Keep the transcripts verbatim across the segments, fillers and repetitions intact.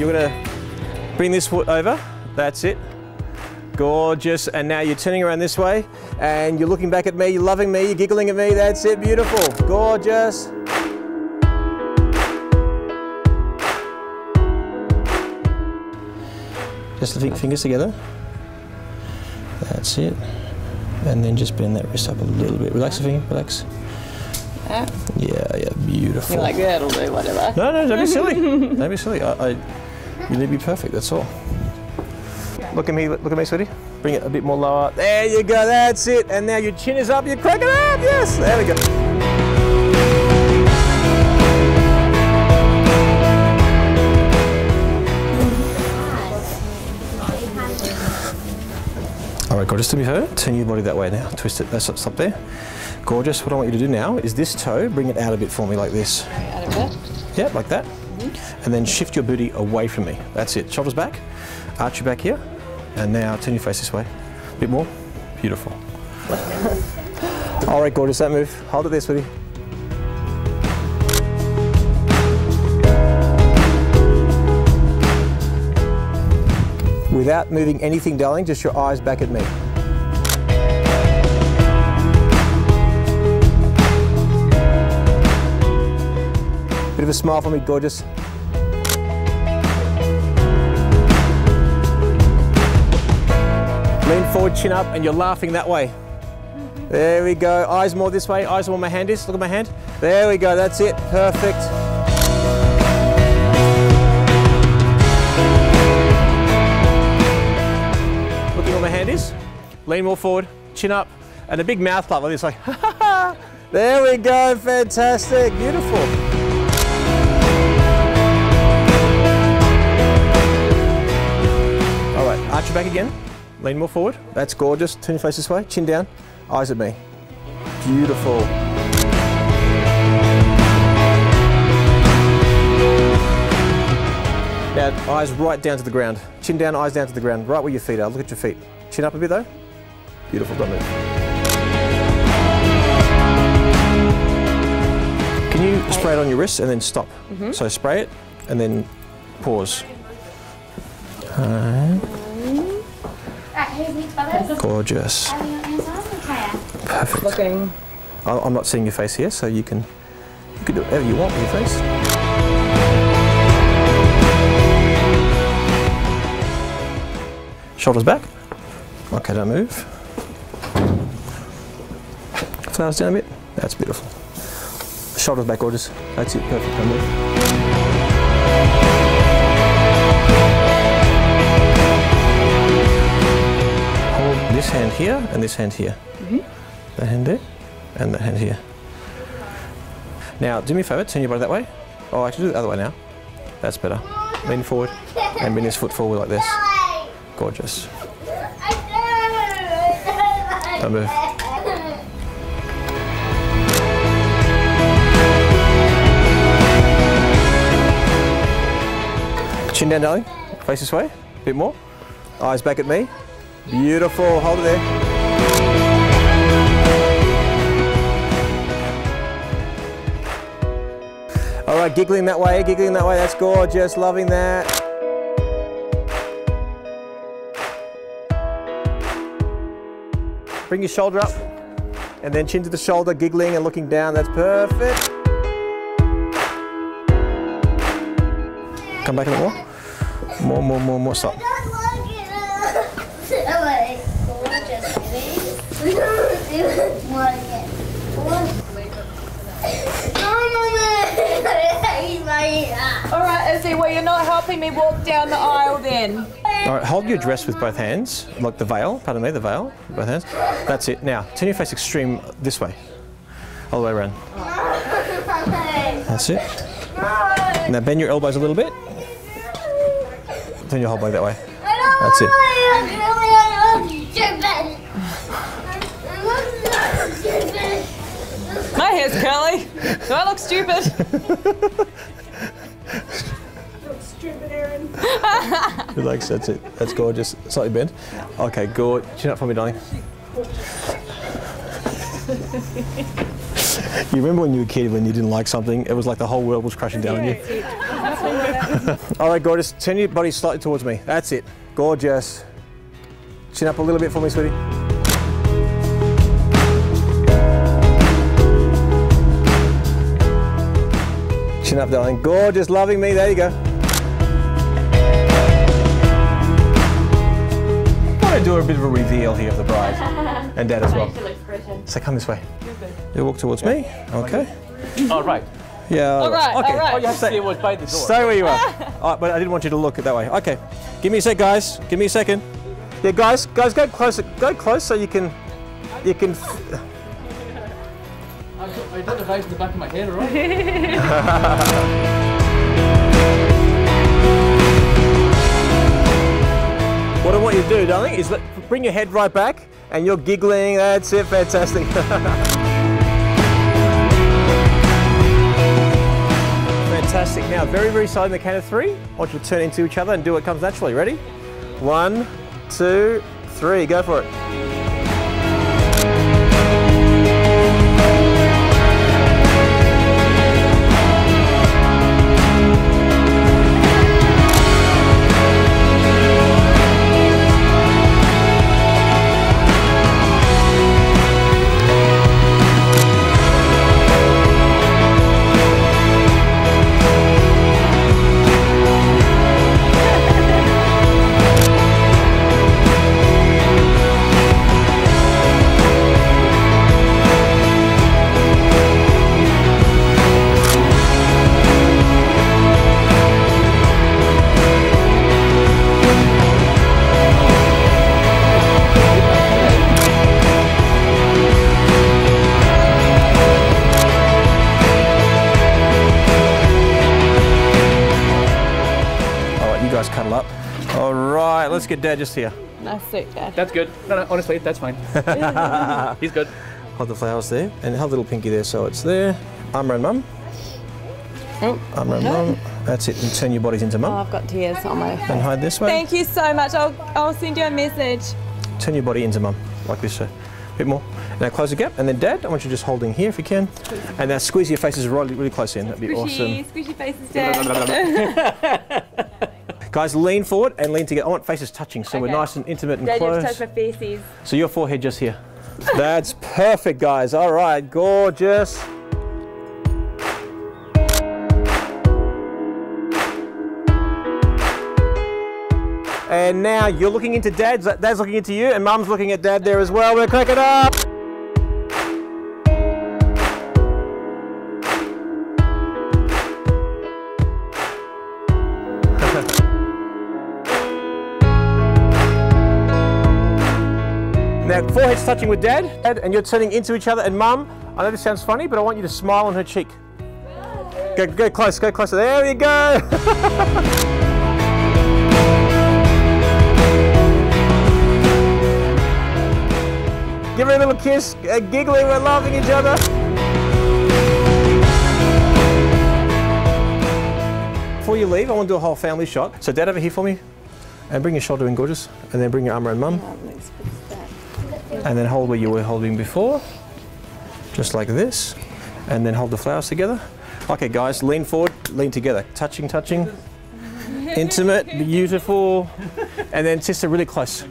You're gonna bring this foot over, that's it. Gorgeous, and now you're turning around this way and you're looking back at me, you're loving me, you're giggling at me, that's it, beautiful, gorgeous. Just the fingers together, that's it. And then just bend that wrist up a little bit. Relax the finger, relax. Yeah, yeah, yeah, beautiful. You're like, yeah, it'll do whatever. No, no, don't be silly, don't be silly. I, I, you need to be perfect, that's all. Look at me, look at me, sweetie. Bring it a bit more lower. There you go, that's it. And now your chin is up, you crack it up, yes, there we go. All right, gorgeous, to be heard. Turn your body that way now, twist it, that's up, stop there. Gorgeous, what I want you to do now is this toe, bring it out a bit for me like this. Out a bit? Yeah, like that. Mm-hmm. And then shift your booty away from me, that's it. Shoulders back, arch your back here, and now turn your face this way. A bit more, beautiful. All right, gorgeous, that move. Hold it there, sweetie. Without moving anything, darling, just your eyes back at me. Bit of a smile for me, gorgeous. Lean forward, chin up, and you're laughing that way. There we go, eyes more this way, eyes more where my hand is, look at my hand. There we go, that's it, perfect. My hand is, lean more forward, chin up, and a big mouth flap like this, like ha ha ha. There we go, fantastic, beautiful. All right, arch your back again, lean more forward, that's gorgeous, turn your face this way, chin down, eyes at me, beautiful. Now, eyes right down to the ground. Chin down, eyes down to the ground, right where your feet are. Look at your feet. Chin up a bit though. Beautiful, don't move. Can you spray it on your wrist and then stop? Mm-hmm. So spray it and then pause. Alright. Gorgeous. Perfect. Looking. I'm not seeing your face here, so you can, you can do whatever you want with your face. Shoulders back. Okay, don't move. Flowers down a bit. That's beautiful. Shoulders back, gorgeous. That's it, perfect, don't move. Hold this hand here and this hand here. Mm-hmm. That hand there and that hand here. Now, do me a favour, turn your body that way. Oh, I can do it the other way now. That's better. Lean forward and bend this foot forward like this. Gorgeous. Don't move. Chin down, darling. Face this way. A bit more. Eyes back at me. Beautiful. Hold it there. All right, giggling that way, giggling that way. That's gorgeous. Loving that. Bring your shoulder up and then chin to the shoulder, giggling and looking down. That's perfect. Come back a bit more. More, more, more, more. Stop. All right, Izzy, well, you're not helping me walk down the aisle then. All right, hold your dress with both hands, like the veil, pardon me, the veil, with both hands. That's it. Now, turn your face extreme this way, all the way around. That's it. Now, bend your elbows a little bit. Turn your whole body that way. That's it. My hair's curly. Do I look stupid? Stupid Erin. Relax, that's it. That's gorgeous. Slightly bent. Okay, good. Chin up for me, darling. You remember when you were a kid when you didn't like something, it was like the whole world was crashing down on you? All right, gorgeous, turn your body slightly towards me. That's it, gorgeous. Chin up a little bit for me, sweetie. Chin up, darling. Gorgeous, loving me, there you go. I want to do a bit of a reveal here of the bride and dad as well. So come this way. You walk towards me. Okay. All right. Yeah. All right. Okay. All right. All you have to do was by the door. Stay where you are. All right, but I didn't want you to look it that way. Okay. Give me a sec, guys. Give me a second. Yeah, guys. Guys, go closer. Go close so you can, you can. I got the vase in the back of my head, all right? What I want you to do, darling, is let, bring your head right back and you're giggling, that's it, fantastic. Fantastic, now very, very slowly in the count of three. I want you to turn into each other and do what comes naturally, ready? One, two, three, go for it. Cuddle up. All right, let's get Dad just here. That's it, Dad. That's good. No, no, honestly, that's fine. He's good. Hold the flowers there, and hold little Pinky there, so it's there. Arm around Mum. Oh. Arm around Mum. That's it, and turn your bodies into Mum. Oh, I've got tears on my face. And hide this way. Thank you so much. I'll, I'll send you a message. Turn your body into Mum, like this, so a bit more. Now close the gap, and then Dad, I want you just holding here if you can. And now squeeze your faces really, really close in. That'd be squishy, awesome. Squishy faces, Dad. Guys, lean forward and lean together. I want faces touching, so okay. We're nice and intimate and Dad close. Just touch my faces. So your forehead just here. That's perfect, guys. All right, gorgeous. And now you're looking into Dad's. Dad's looking into you, and Mum's looking at Dad there as well. We're cracking up. Now, forehead's touching with Dad, Dad, and you're turning into each other. And Mum, I know this sounds funny, but I want you to smile on her cheek. Go, go close, go closer. There you go. Give her a little kiss, uh, giggling, we're laughing at each other. Before you leave, I want to do a whole family shot. So Dad, over here for me. And bring your shoulder in, gorgeous. And then bring your arm around Mum. And then hold where you were holding before, just like this, and then hold the flowers together. Okay, guys, lean forward, lean together, touching, touching, intimate, beautiful, and then sister really close.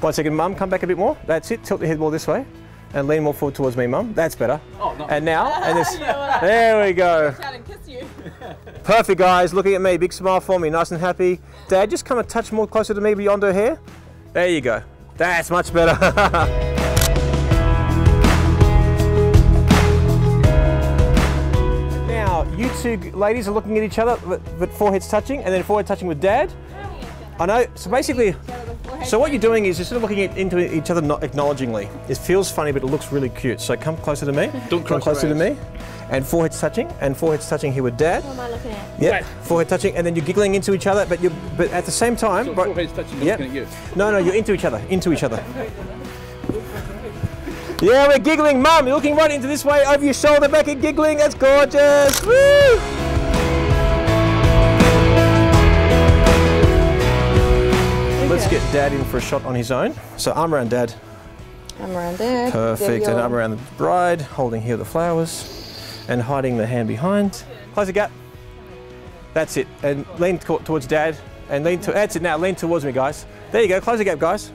One second, Mum, come back a bit more. That's it. Tilt the head more this way, and lean more forward towards me, Mum. That's better. Oh, no. And now, and this. There we go. Perfect, guys. Looking at me, big smile for me, nice and happy. Dad, just come a touch more closer to me beyond her hair. There you go. That's much better. Now, you two ladies are looking at each other, but foreheads touching, and then forehead touching with Dad. I know, so basically, so what you're doing is you're sort of looking at, into each other not acknowledgingly. It feels funny, but it looks really cute. So come closer to me. Don't cross come closer to me. And foreheads touching, and foreheads touching here with Dad. What am I looking at? Yep. Right. Forehead touching, and then you're giggling into each other, but you but at the same time. So right, foreheads touching, yep. Looking at you. No, no, you're into each other, into each other. Yeah, we're giggling, Mum. You're looking right into this way, over your shoulder, back and giggling. That's gorgeous. Woo! Let's get Dad in for a shot on his own. So arm around Dad. Arm around Dad. Perfect, and arm around the bride, holding here the flowers. and hiding the hand behind. Close the gap. That's it. And lean towards Dad. And lean to, that's it now, lean towards me, guys. There you go, close the gap, guys.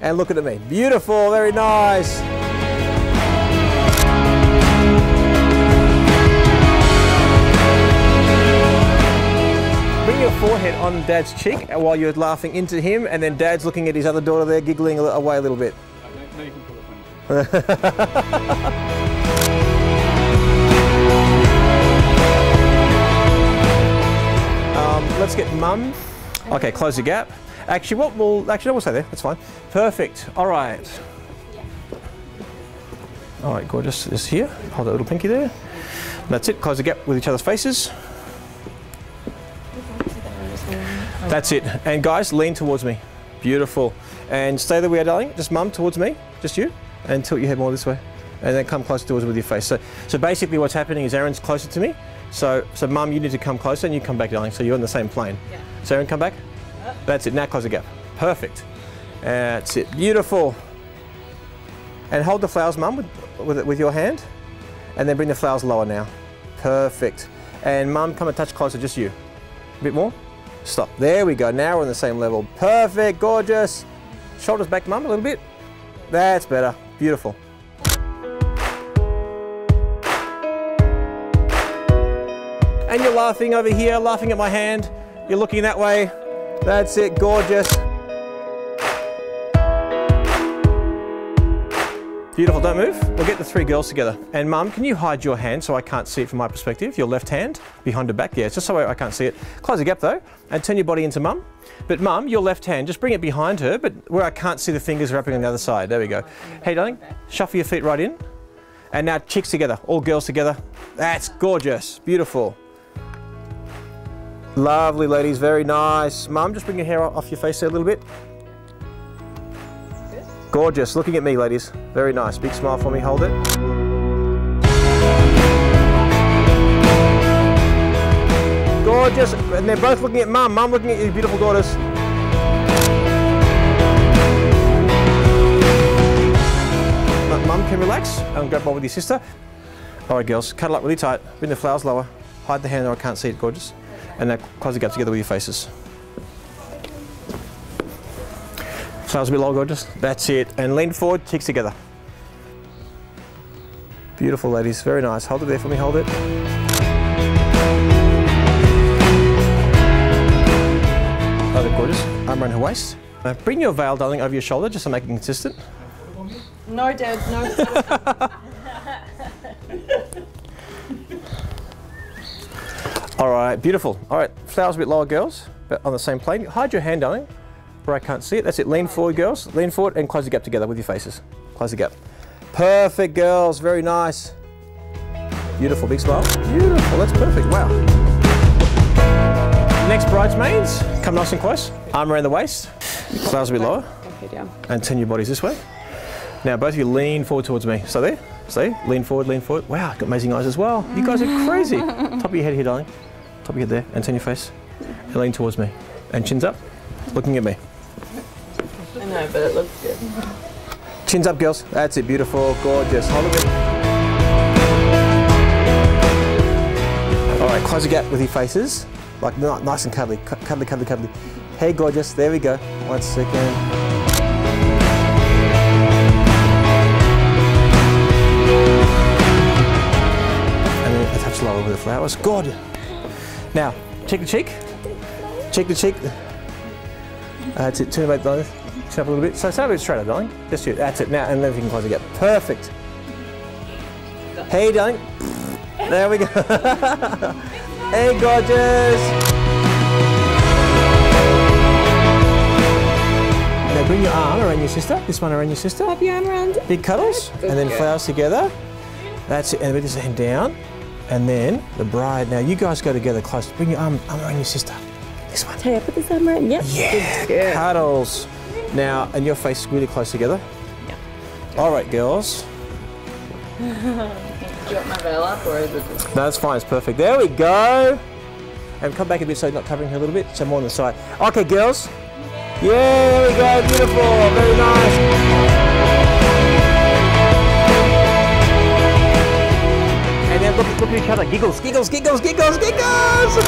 And look at me. Beautiful, very nice. Bring your forehead on Dad's cheek while you're laughing into him, and then Dad's looking at his other daughter there, giggling away a little bit. No, you can pull it. Let's get Mum. Okay, close the gap. Actually, what we'll actually we'll stay there. That's fine. Perfect. All right. All right, gorgeous. Is here. Hold that little pinky there. That's it. Close the gap with each other's faces. That's it. And guys, lean towards me. Beautiful. And stay there we are, darling. Just Mum towards me. Just you. And tilt your head more this way. And then come closer towards with your face. So, so basically, what's happening is Erin's closer to me. So, so Mum, you need to come closer and you come back, darling, so you're on the same plane. Yeah. So Erin, come back. Yep. That's it, now close the gap. Perfect. That's it, beautiful. And hold the flowers, Mum, with, with, with your hand. And then bring the flowers lower now. Perfect. And Mum, come a touch closer, just you. A bit more. Stop, there we go, now we're on the same level. Perfect, gorgeous. Shoulders back, Mum, a little bit. That's better, beautiful. And you're laughing over here, laughing at my hand. You're looking that way. That's it, gorgeous. Beautiful, don't move. We'll get the three girls together. And Mum, can you hide your hand so I can't see it from my perspective? Your left hand behind her back. Yeah, it's just so I can't see it. Close the gap though, and turn your body into Mum. But Mum, your left hand, just bring it behind her, but where I can't see the fingers wrapping on the other side. There we go. Hey darling, shuffle your feet right in. And now cheeks together, all girls together. That's gorgeous, beautiful. Lovely ladies, very nice. Mum, just bring your hair off your face there a little bit. Good. Gorgeous, looking at me ladies. Very nice, big smile for me, hold it. Gorgeous, and they're both looking at Mum, Mum looking at your beautiful daughters. Mum can relax and grab on with your sister. All right girls, cuddle up really tight, bring the flowers lower, hide the hand or I can't see it, gorgeous. And now close the gap together with your faces. Sounds a bit low, gorgeous. That's it. And lean forward, cheeks together. Beautiful, ladies. Very nice. Hold it there for me. Hold it. Hold it, gorgeous. Arm around her waist. Now bring your veil, darling, over your shoulder just to make it consistent. No, Dad. No. All right, beautiful. All right, flowers a bit lower, girls, but on the same plane. Hide your hand, darling, where I can't see it. That's it, lean forward, girls. Lean forward and close the gap together with your faces. Close the gap. Perfect, girls, very nice. Beautiful, big smile. Beautiful, that's perfect, wow. Next bridesmaids, come nice and close. Arm around the waist, flowers a bit lower. And turn your bodies this way. Now, both of you lean forward towards me. So there, see, lean forward, lean forward. Wow, got amazing eyes as well. You guys are crazy. Top of your head here, darling. Top of your head there, and turn your face, and lean towards me. And chins up, looking at me. I know, but it looks good. Chins up, girls. That's it, beautiful, gorgeous. Hold it. All right, close the gap with your faces. Like, nice and cuddly, cuddly, cuddly, cuddly. Hey, gorgeous, there we go. One second. And then attach lower with the flowers. God. Now, cheek to cheek, cheek to cheek. That's it, turn back, darling, chin up a little bit. So start a bit straighter, darling. Just you, that's it, now, and then we can close the gap. Perfect. Hey, darling. There we go. Hey, gorgeous. Now bring your arm around your sister, this one around your sister. Wrap your arm around. Big cuddles, and then flowers together. That's it, and bring this hand down. And then the bride. Now you guys go together close. Bring your arm, arm around your sister. This one. Hey, I put this arm around. Yep. Yeah. Good. Cuddles. Now, and your face really close together. Yeah. All right, girls. Do you want my veil up or is it just... No, that's fine. It's perfect. There we go. And come back a bit so you're not covering her a little bit. So more on the side. Okay, girls. Yeah. Yeah, there we go. Beautiful. Very nice. and look, look at each other. Giggles, giggles, giggles, giggles, giggles!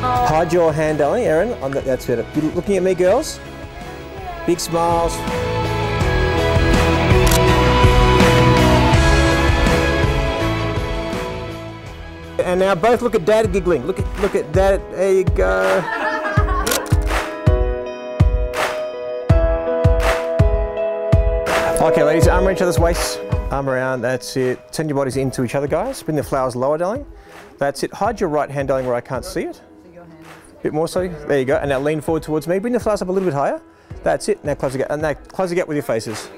Oh. Hide your hand, darling, Erin. I'm the, that's it. You looking at me, girls? Big smiles. And now both look at Dad giggling. Look at, look at Dad. There you go. Okay, ladies, arm around each other's waists. Arm around, that's it. Send your bodies into each other, guys. Bring the flowers lower, darling. That's it. Hide your right hand, darling, where I can't see it. A bit more so. There you go. And now lean forward towards me. Bring the flowers up a little bit higher. That's it. Now close the gap. And now close the gap with your faces.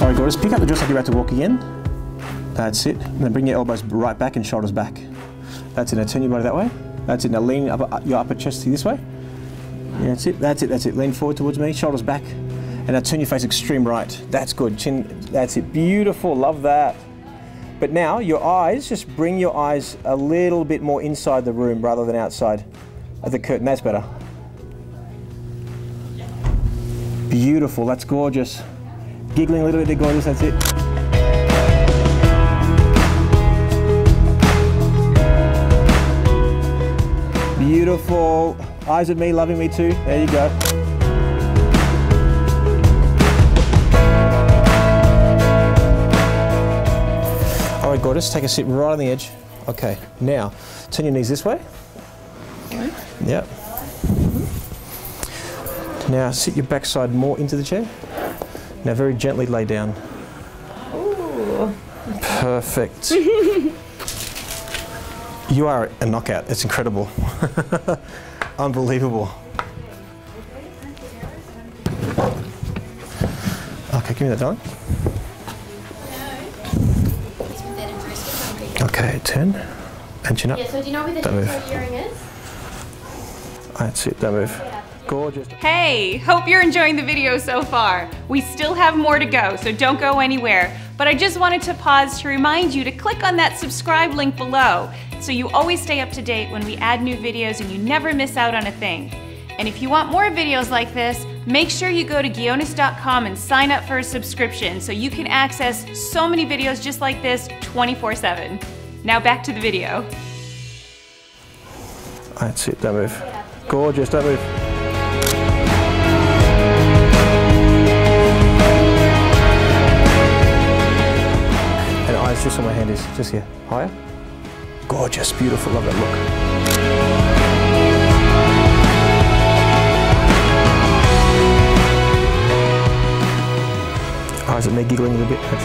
All right, gorgeous. Pick up the dress like you're about to walk again. That's it. And then bring your elbows right back and shoulders back. That's it. Now turn your body that way. That's it. Now lean up your upper chest this way. Yeah, that's it. That's it. That's it. Lean forward towards me. Shoulders back. And now turn your face extreme right. That's good. Chin. That's it. Beautiful. Love that. But now your eyes, just bring your eyes a little bit more inside the room rather than outside of the curtain. That's better. Beautiful. That's gorgeous. Giggling a little bit. They're gorgeous. That's it. Beautiful. Eyes at me, loving me too. There you go. All right, gorgeous. Take a sit right on the edge. Okay. Now, turn your knees this way. Yep. Now, sit your backside more into the chair. Now, very gently lay down. Ooh. Perfect. You are a knockout. It's incredible. Unbelievable. Okay, give me that, darling. Okay, turn and chin up. Yeah, so do you know where the digital earring is? That's it, don't move. Gorgeous. Hey, hope you're enjoying the video so far. We still have more to go, so don't go anywhere. But I just wanted to pause to remind you to click on that subscribe link below so you always stay up to date when we add new videos and you never miss out on a thing. And if you want more videos like this, make sure you go to ghionis dot com and sign up for a subscription so you can access so many videos just like this twenty-four seven. Now back to the video. That's it, don't move. Gorgeous, don't move. Just where my hand is, just here. Higher. Gorgeous, beautiful, love that look. Eyes at me, giggling a little bit, that's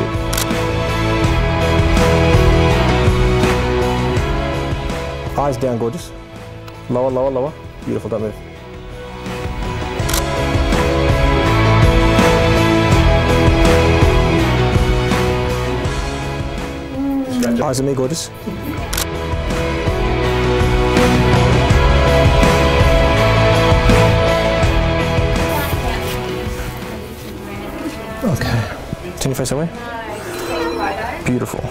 it. Eyes down, gorgeous. Lower, lower, lower. Beautiful, don't move. Eyes on me, gorgeous. Okay. Turn your face away. Beautiful.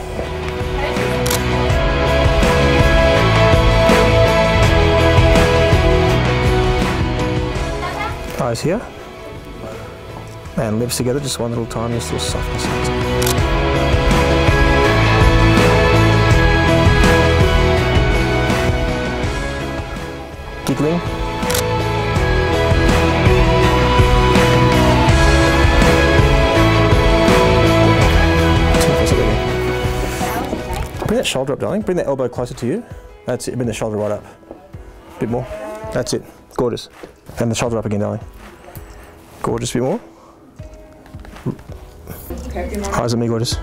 Eyes here. And lips together, just one little tiny little softness. Giggling. Bring that shoulder up, darling. Bring that elbow closer to you. That's it. Bring the shoulder right up. A bit more. That's it. Gorgeous. And the shoulder up again, darling. Gorgeous. A bit more. Eyes on me, gorgeous.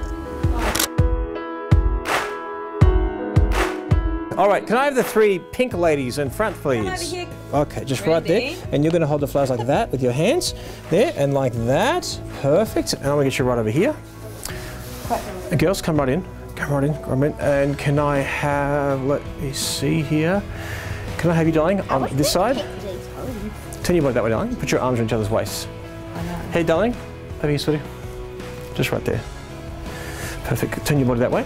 All right, can I have the three pink ladies in front, please? Come over here. Okay, just right there. And you're going to hold the flowers like that with your hands. There, and like that. Perfect. And I'm going to get you right over here. And girls, come right in. Come right in. Come right in. And can I have, let me see here. Can I have you, darling, on this side? Turn your body that way, darling. Put your arms around each other's waists. Hey, darling. Over here, sweetie. Just right there. Perfect. Turn your body that way.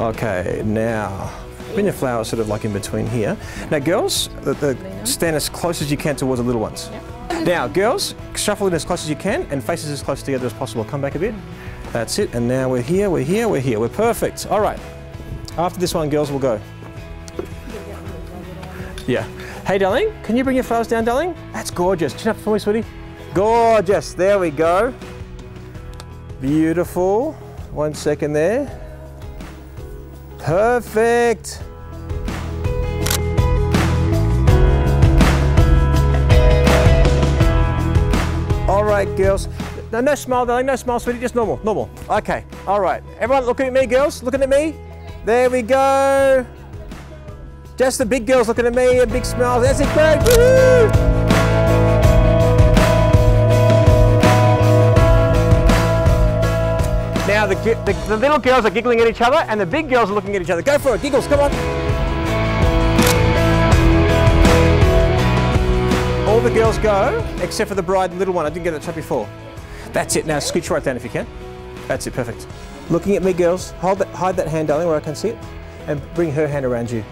Okay, now. Bring your flower sort of like in between here. Now girls, the, the stand as close as you can towards the little ones. Yep. Now girls, shuffle in as close as you can and faces as close together as possible. Come back a bit. That's it, and now we're here, we're here, we're here. We're perfect. All right. After this one, girls, we'll go. Yeah. Hey, darling, can you bring your flowers down, darling? That's gorgeous. Chin up for me, sweetie. Gorgeous. There we go. Beautiful. One second there. Perfect. All right, girls. No, no smile, darling. No smile, sweetie. Just normal. Normal. Okay. All right. Everyone looking at me, girls. Looking at me. There we go. Just the big girls looking at me, a big smile. That's it, great. Now the, the, the little girls are giggling at each other and the big girls are looking at each other. Go for it, giggles, come on. All the girls go, except for the bride and little one. I didn't get that chat before. That's it, now scooch right down if you can. That's it, perfect. Looking at me, girls. Hold that, hide that hand, darling, where I can see it. And bring her hand around you.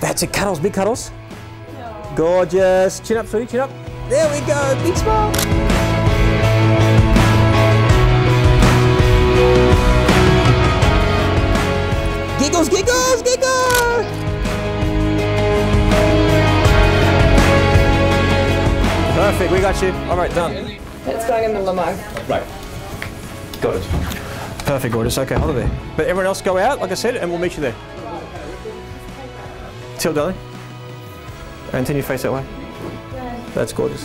That's it, cuddles, big cuddles. Aww. Gorgeous. Chin up, sweetie, chin up. There we go, big smile. Giggles, giggles, giggles. Perfect, we got you. All right, done. It's going in the limo. Right, got it. Perfect, gorgeous, okay, hold it there. But everyone else go out, like I said, and we'll meet you there. Till, darling. And turn your face that way. That's gorgeous.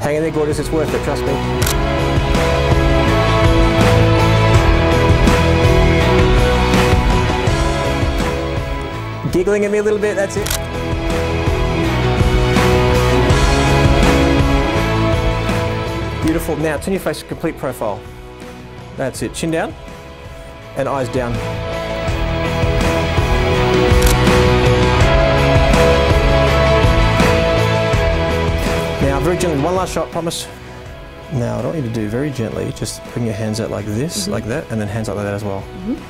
Hang in there, gorgeous. It's worth it, trust me. Giggling at me a little bit, that's it. Beautiful. Now, turn your face to complete profile. That's it. Chin down and eyes down. Very gently, one last shot, promise. Now, I don't want you to do very gently, just bring your hands out like this, mm-hmm. like that, and then hands like that as well. Mm-hmm.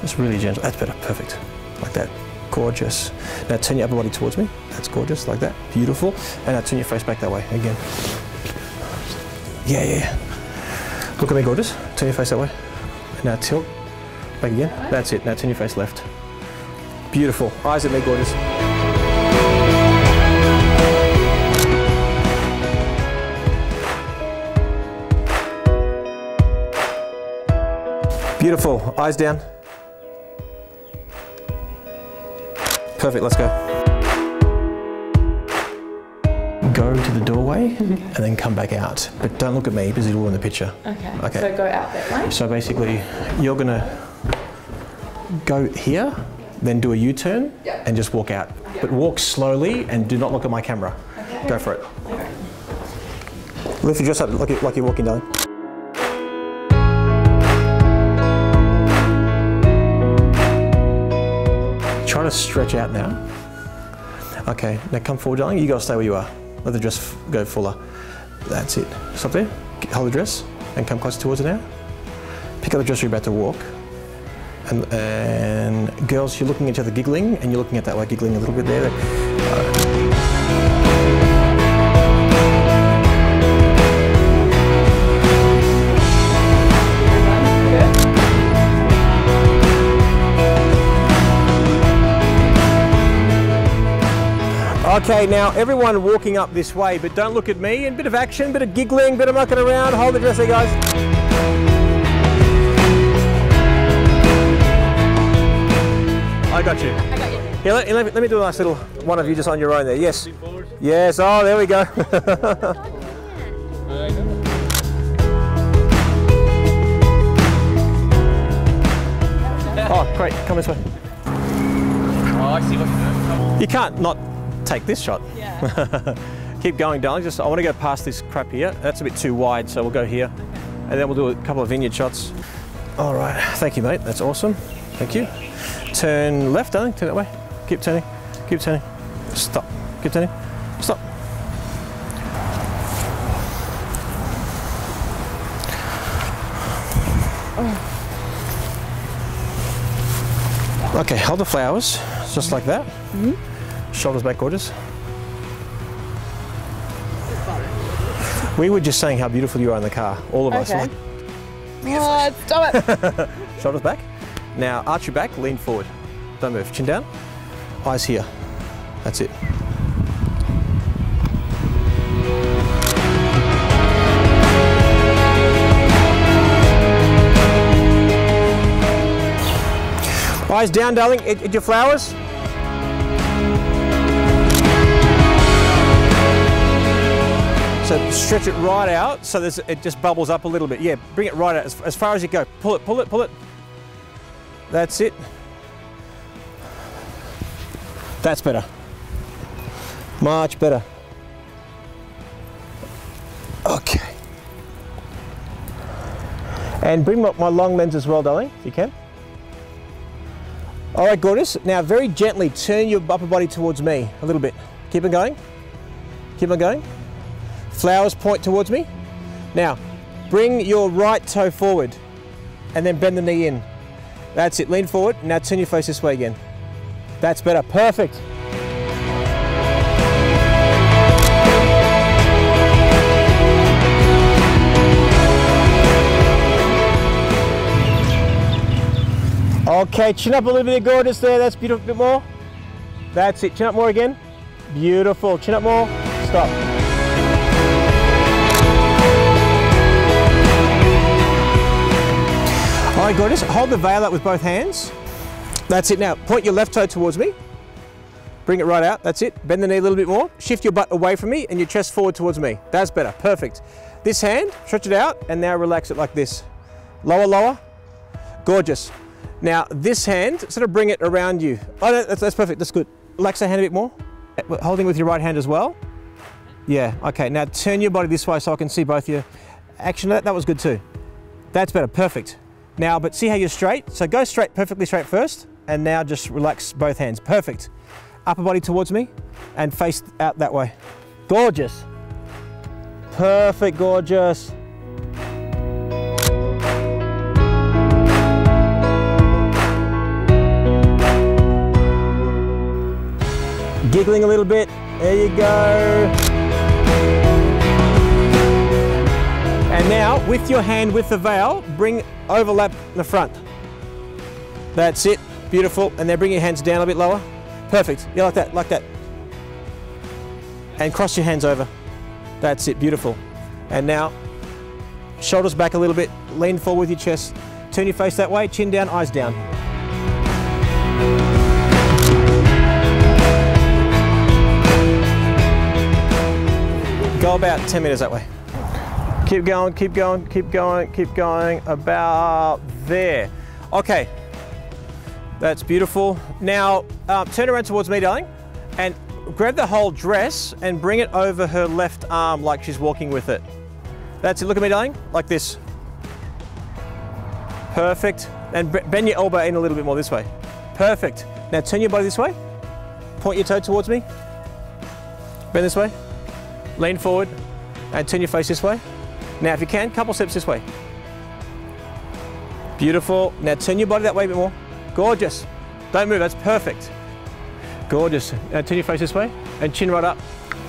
Just really gentle, that's better, perfect. Like that, gorgeous. Now turn your upper body towards me, that's gorgeous, like that, beautiful. And now turn your face back that way, again. Yeah, yeah. Look at me, gorgeous, turn your face that way. And now tilt, back again, that's it. Now turn your face left. Beautiful, eyes at me, gorgeous. Beautiful, eyes down. Perfect, let's go. Go to the doorway and then come back out. But don't look at me because you're all in the picture. Okay, okay, so go out that way. So basically, you're gonna go here, then do a U-turn yep. and just walk out. Yep. But walk slowly and do not look at my camera. Okay. Go for it. Okay. Lift your dress up like, like you're walking down. Try to stretch out now. Okay, now come forward, darling. You gotta stay where you are. Let the dress go fuller. That's it. Stop there. Hold the dress and come closer towards it now. Pick up the dress you're about to walk. And, and girls, you're looking at each other giggling, and you're looking at that way, giggling a little bit there. Okay, now everyone walking up this way, but don't look at me. And a bit of action, bit of giggling, bit of mucking around. Hold the dress there, guys. I got you. I got you. Yeah, let, let, me, let me do a nice little one of you just on your own there. Yes. Yes. Oh, there we go. Oh, great. Come this way. Oh, I see what you're doing. You can't not. Take this shot. Yeah. Keep going, darling. Just I want to go past this crap here. That's a bit too wide, so we'll go here. Okay. And then we'll do a couple of vineyard shots. All right. Thank you, mate. That's awesome. Thank you. Turn left, darling. Turn that way. Keep turning. Keep turning. Stop. Keep turning. Stop. Oh. Okay, hold the flowers, just like that. Mm-hmm. Shoulders back, gorgeous. We were just saying how beautiful you are in the car, all of us. Okay. Like, oh, stop it. Shoulders back. Now, arch your back, lean forward. Don't move, chin down, eyes here. That's it. Eyes down, darling, eat, eat your flowers. So stretch it right out so there's, it just bubbles up a little bit. Yeah, bring it right out as, as far as you go. Pull it, pull it, pull it. That's it. That's better. Much better. Okay. And bring my, my long lens as well, darling, if you can. All right, gorgeous. Now, very gently turn your upper body towards me a little bit. Keep on going. Keep on going. Flowers point towards me. Now, bring your right toe forward and then bend the knee in. That's it. Lean forward. Now, turn your face this way again. That's better. Perfect. Okay, chin up a little bit, gorgeous there. That's beautiful. A bit more. That's it. Chin up more again. Beautiful. Chin up more. Stop. All right, gorgeous. Hold the veil up with both hands. That's it. Now, point your left toe towards me. Bring it right out. That's it. Bend the knee a little bit more. Shift your butt away from me and your chest forward towards me. That's better. Perfect. This hand, stretch it out and now relax it like this. Lower, lower. Gorgeous. Now, this hand, sort of bring it around you. Oh, no, that's, that's perfect, that's good. Relax the hand a bit more. Holding with your right hand as well. Yeah, okay, now turn your body this way so I can see both your action. That, that was good too. That's better, perfect. Now, but see how you're straight? So go straight, perfectly straight first, and now just relax both hands, perfect. Upper body towards me, and face out that way. Gorgeous. Perfect, gorgeous. Giggling a little bit, there you go. And now, with your hand with the veil, bring overlap the front. That's it, beautiful. And then bring your hands down a bit lower. Perfect, yeah, like that, like that. And cross your hands over. That's it, beautiful. And now, shoulders back a little bit, lean forward with your chest. Turn your face that way, chin down, eyes down. Go about ten meters that way. Keep going, keep going, keep going, keep going, about there. Okay, that's beautiful. Now, uh, turn around towards me, darling, and grab the whole dress and bring it over her left arm like she's walking with it. That's it, look at me, darling, like this. Perfect, and bend your elbow in a little bit more this way. Perfect, now turn your body this way, point your toe towards me, bend this way. Lean forward and turn your face this way. Now, if you can, couple steps this way. Beautiful. Now, turn your body that way a bit more. Gorgeous. Don't move, that's perfect. Gorgeous. Now, turn your face this way and chin right up.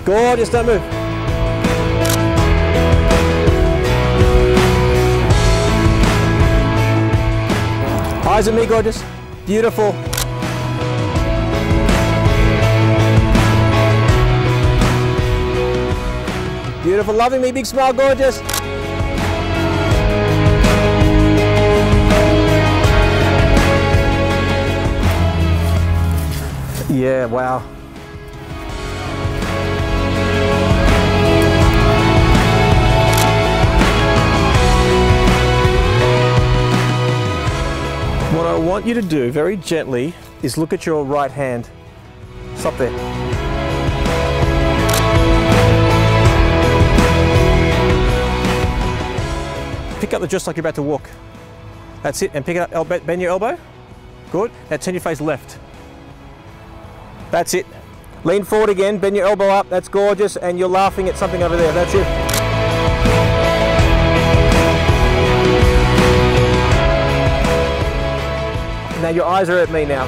Gorgeous, don't move. Eyes at me, gorgeous. Beautiful. Beautiful, loving me, big smile, gorgeous. Yeah, wow. What I want you to do very gently is look at your right hand. Stop there. Pick up the dress like you're about to walk. That's it, and pick it up, bend your elbow. Good, now turn your face left. That's it. Lean forward again, bend your elbow up, that's gorgeous, and you're laughing at something over there, that's it. Now your eyes are at me now.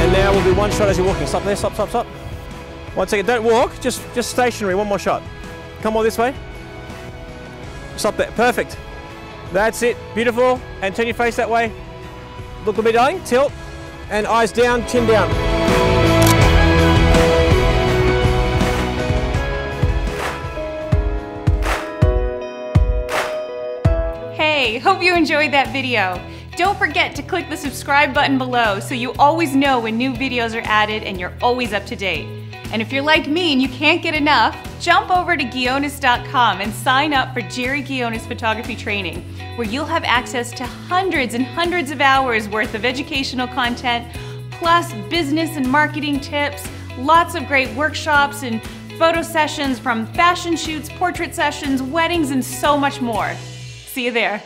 And now we'll do one shot as you're walking. Stop there, stop, stop, stop. One second, don't walk, just, just stationary, one more shot. Come on this way. Stop there, perfect. That's it, beautiful. And turn your face that way. Look at me, darling, tilt. And eyes down, chin down. Hey, hope you enjoyed that video. Don't forget to click the subscribe button below so you always know when new videos are added and you're always up to date. And if you're like me and you can't get enough, jump over to ghionis dot com and sign up for Jerry Ghionis Photography Training, where you'll have access to hundreds and hundreds of hours worth of educational content, plus business and marketing tips, lots of great workshops and photo sessions from fashion shoots, portrait sessions, weddings, and so much more. See you there.